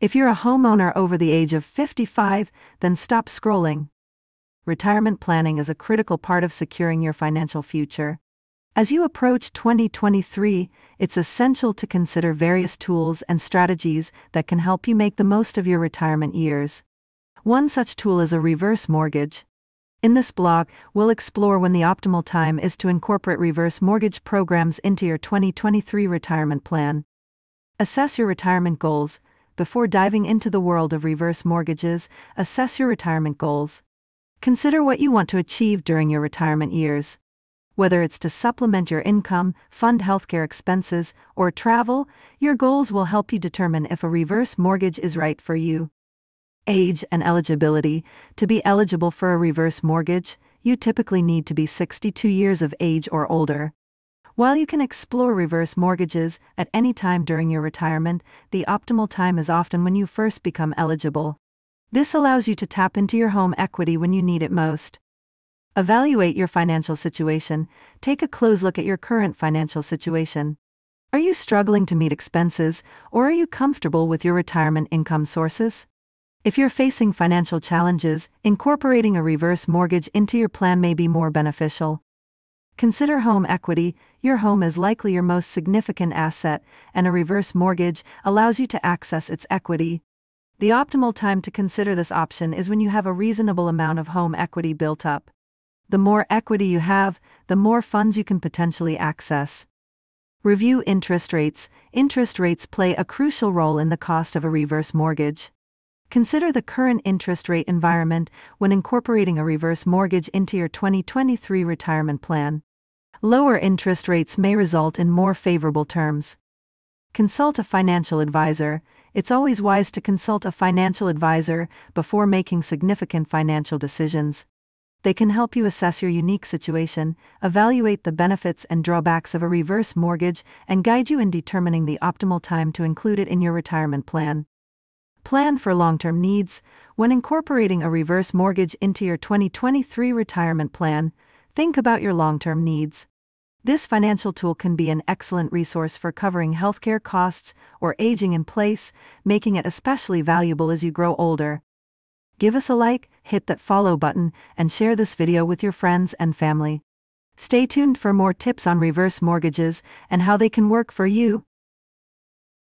If you're a homeowner over the age of 55, then stop scrolling. Retirement planning is a critical part of securing your financial future. As you approach 2023, it's essential to consider various tools and strategies that can help you make the most of your retirement years. One such tool is a reverse mortgage. In this blog, we'll explore when the optimal time is to incorporate reverse mortgage programs into your 2023 retirement plan. Assess your retirement goals. Before diving into the world of reverse mortgages, assess your retirement goals. Consider what you want to achieve during your retirement years. Whether it's to supplement your income, fund healthcare expenses, or travel, your goals will help you determine if a reverse mortgage is right for you. Age and eligibility. To be eligible for a reverse mortgage, you typically need to be 62 years of age or older. While you can explore reverse mortgages at any time during your retirement, the optimal time is often when you first become eligible. This allows you to tap into your home equity when you need it most. Evaluate your financial situation. Take a close look at your current financial situation. Are you struggling to meet expenses, or are you comfortable with your retirement income sources? If you're facing financial challenges, incorporating a reverse mortgage into your plan may be more beneficial. Consider home equity. Your home is likely your most significant asset, and a reverse mortgage allows you to access its equity. The optimal time to consider this option is when you have a reasonable amount of home equity built up. The more equity you have, the more funds you can potentially access. Review interest rates. Interest rates play a crucial role in the cost of a reverse mortgage. Consider the current interest rate environment when incorporating a reverse mortgage into your 2023 retirement plan. Lower interest rates may result in more favorable terms. Consult a financial advisor. It's always wise to consult a financial advisor before making significant financial decisions. They can help you assess your unique situation, evaluate the benefits and drawbacks of a reverse mortgage, and guide you in determining the optimal time to include it in your retirement plan. Plan for long-term needs. When incorporating a reverse mortgage into your 2023 retirement plan, think about your long-term needs. This financial tool can be an excellent resource for covering healthcare costs or aging in place, making it especially valuable as you grow older. Give us a like, hit that follow button, and share this video with your friends and family. Stay tuned for more tips on reverse mortgages and how they can work for you.